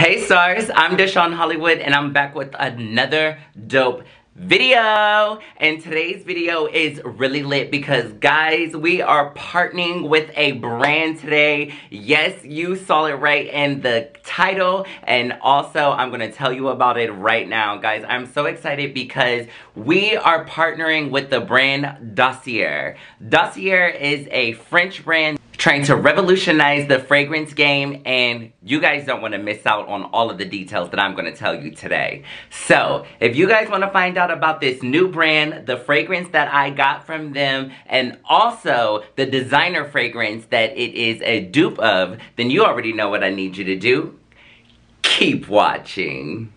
Hey stars, I'm DeShawn Hollywood and I'm back with another dope video. And today's video is really lit because guys, we are partnering with a brand today. Yes, you saw it right in the title, and also I'm gonna tell you about it right now. Guys, I'm so excited because we are partnering with the brand Dossier. Dossier is a French brand trying to revolutionize the fragrance game, and you guys don't want to miss out on all of the details that I'm going to tell you today. So, if you guys want to find out about this new brand, the fragrance that I got from them, and also the designer fragrance that it is a dupe of, then you already know what I need you to do. Keep watching.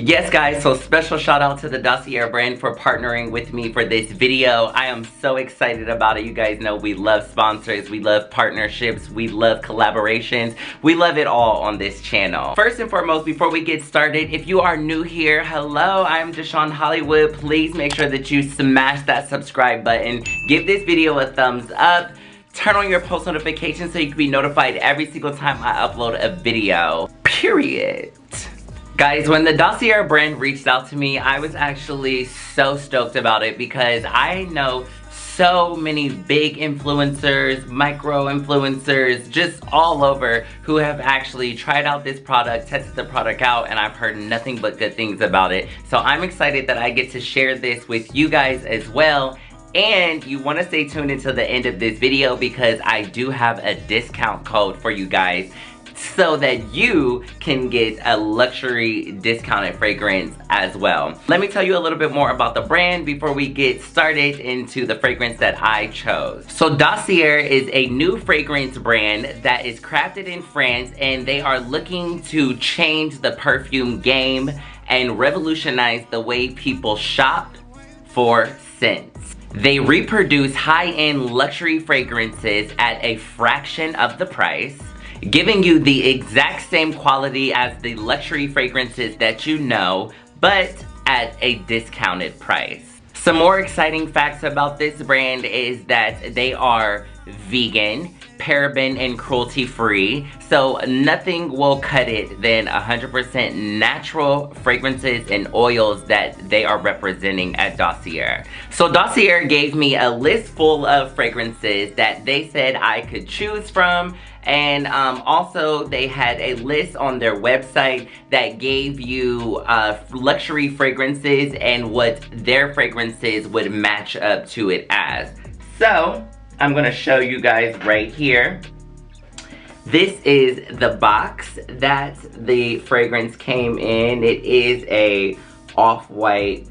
Yes guys, so special shout out to the Dossier brand for partnering with me for this video. I am so excited about it. You guys know we love sponsors, we love partnerships, we love collaborations. We love it all on this channel. First and foremost, before we get started, if you are new here, hello, I'm DeShawn Hollywood. Please make sure that you smash that subscribe button. Give this video a thumbs up. Turn on your post notifications so you can be notified every single time I upload a video. Period. Guys, when the Dossier brand reached out to me, I was actually so stoked about it because I know so many big influencers, micro influencers, just all over who have actually tried out this product, tested the product out, and I've heard nothing but good things about it. So I'm excited that I get to share this with you guys as well. And you want to stay tuned until the end of this video because I do have a discount code for you guys, so that you can get a luxury discounted fragrance as well. Let me tell you a little bit more about the brand before we get started into the fragrance that I chose. So Dossier is a new fragrance brand that is crafted in France, and they are looking to change the perfume game and revolutionize the way people shop for scents. They reproduce high-end luxury fragrances at a fraction of the price, giving you the exact same quality as the luxury fragrances that you know, but at a discounted price. Some more exciting facts about this brand is that they are vegan, paraben and cruelty free, so nothing will cut it than 100% natural fragrances and oils that they are representing at Dossier. So Dossier gave me a list full of fragrances that they said I could choose from, and also they had a list on their website that gave you luxury fragrances and what their fragrances would match up to it as. So I'm gonna show you guys right here. This is the box that the fragrance came in. It is a off-white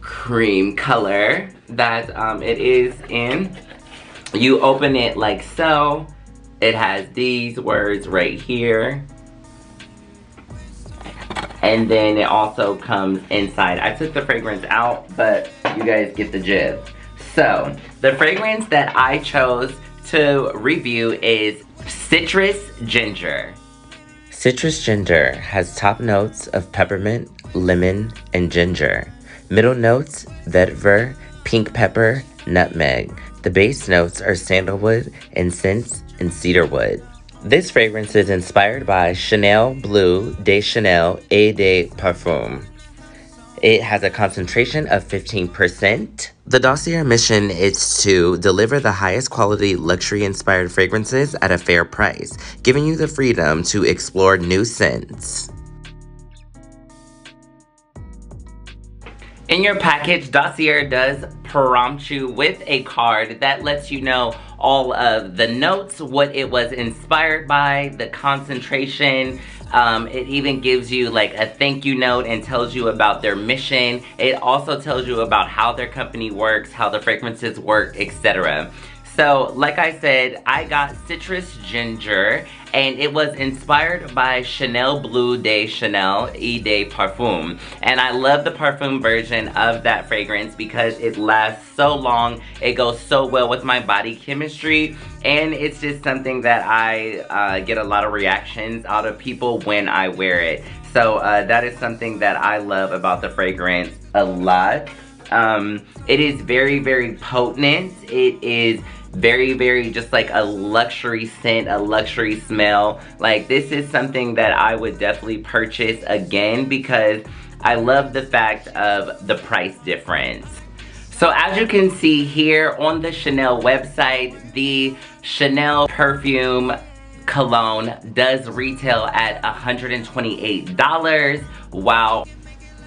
cream color that it is in. You open it like so. It has these words right here. And then it also comes inside. I took the fragrance out, but you guys get the gist. So, the fragrance that I chose to review is Citrus Ginger. Citrus Ginger has top notes of peppermint, lemon, and ginger. Middle notes, vetiver, pink pepper, nutmeg. The base notes are sandalwood, incense, and cedarwood. This fragrance is inspired by Chanel Bleu de Chanel Eau de Parfum. It has a concentration of 15%. The Dossier mission is to deliver the highest quality luxury-inspired fragrances at a fair price, giving you the freedom to explore new scents. In your package, Dossier does prompt you with a card that lets you know all of the notes, what it was inspired by, the concentration. It even gives you like a thank you note and tells you about their mission. It also tells you about how their company works, how the fragrances work, etc. So like I said, I got Citrus Ginger, and it was inspired by Chanel Bleu de Chanel Eau de Parfum. And I love the parfum version of that fragrance because it lasts so long, it goes so well with my body chemistry, and it's just something that I get a lot of reactions out of people when I wear it. So that is something that I love about the fragrance a lot. It is very, very potent. It is very just like a luxury scent, a luxury smell. Like, this is something that I would definitely purchase again because I love the fact of the price difference. So as you can see here on the Chanel website, the Chanel perfume cologne does retail at $128, while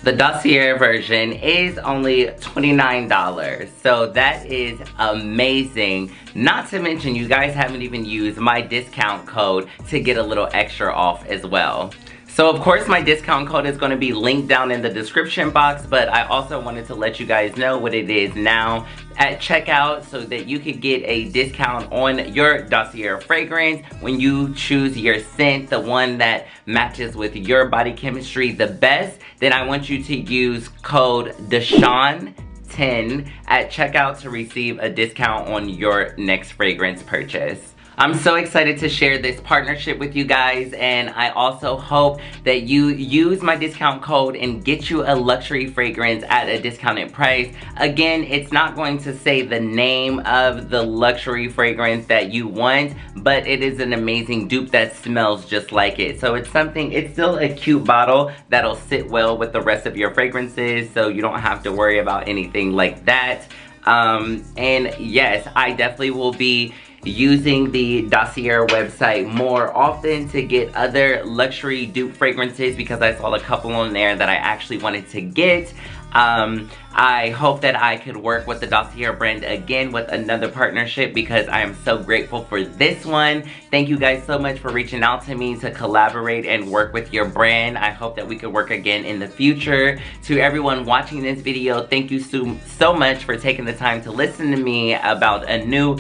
the Dossier version is only $29. So that is amazing. Not to mention, you guys haven't even used my discount code to get a little extra off as well. So of course my discount code is going to be linked down in the description box, but I also wanted to let you guys know what it is now at checkout so that you could get a discount on your Dossier fragrance when you choose your scent, the one that matches with your body chemistry the best. Then I want you to use code DeShawn10 at checkout to receive a discount on your next fragrance purchase. I'm so excited to share this partnership with you guys, and I also hope that you use my discount code and get you a luxury fragrance at a discounted price. Again, it's not going to say the name of the luxury fragrance that you want, but it is an amazing dupe that smells just like it. So it's something, it's still a cute bottle that'll sit well with the rest of your fragrances, so you don't have to worry about anything like that. And yes, I definitely will be using the Dossier website more often to get other luxury dupe fragrances because I saw a couple on there that I actually wanted to get. I hope that I could work with the Dossier brand again with another partnership because I am so grateful for this one. Thank you guys so much for reaching out to me to collaborate and work with your brand. I hope that we could work again in the future. To everyone watching this video, thank you so much for taking the time to listen to me about a new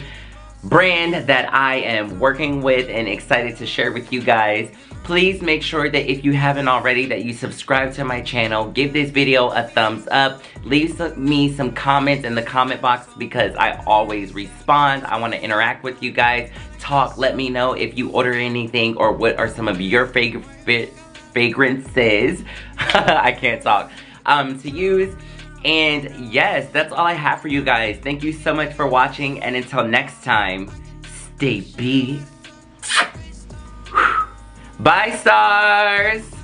brand that I am working with and excited to share with you guys. Please make sure that if you haven't already that you subscribe to my channel, give this video a thumbs up, leave me some comments in the comment box because I always respond. I want to interact with you guys, talk, let me know if you order anything or what are some of your favorite fragrances I can't talk to use. And yes, that's all I have for you guys. Thank you so much for watching, and until next time, stay beat. Bye, stars!